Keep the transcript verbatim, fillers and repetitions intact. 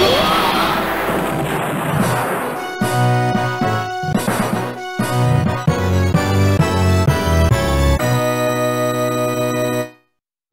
What?